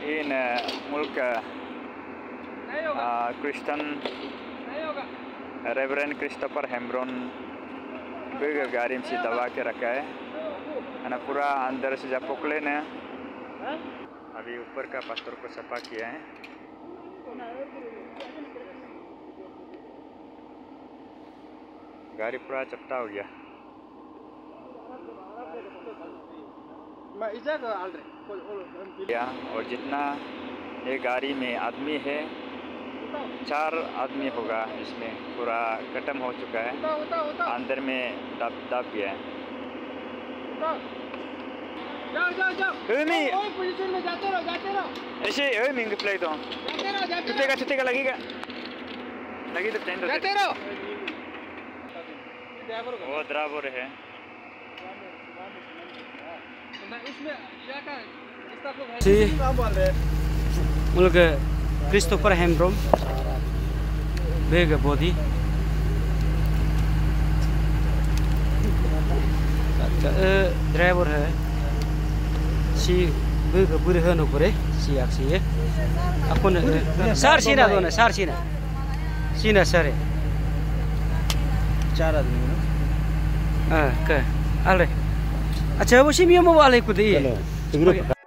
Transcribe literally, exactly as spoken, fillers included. इन मुल्क Christian reverend Christopher हेमरॉन big गाड़ी में से दबा के रखा है ना, पूरा अंदर से जब पोकले ने अभी ऊपर का पत्थर को सफा किया है। गाड़ी पूरा चपटा हो गया। और जितना ये गाड़ी में आदमी है, चार आदमी होगा इसमें, पूरा खत्म हो चुका है। उता, उता, उता। अंदर में दाब दाब गया है। जाओ जाओ जाओ। पोजीशन में जाते रहो जाते रहो। ऐसे प्ले दो। छुट्टे का छुट्टे का लगेगा। लगी तो टेंट जाते रहो। वो ड्राइवर है। मुल्क क्रिस्टोफर हेमरॉन बेग बोधी ड्राइवर है सी बेग बुरी है नुपुरे सी आक्षी है अपन सार सीना दोनों सार सीना सीना सारे चार आदमी ना हाँ क्या अल्लाह अच्छा वो सीमिया मोबाइल है कुछ ये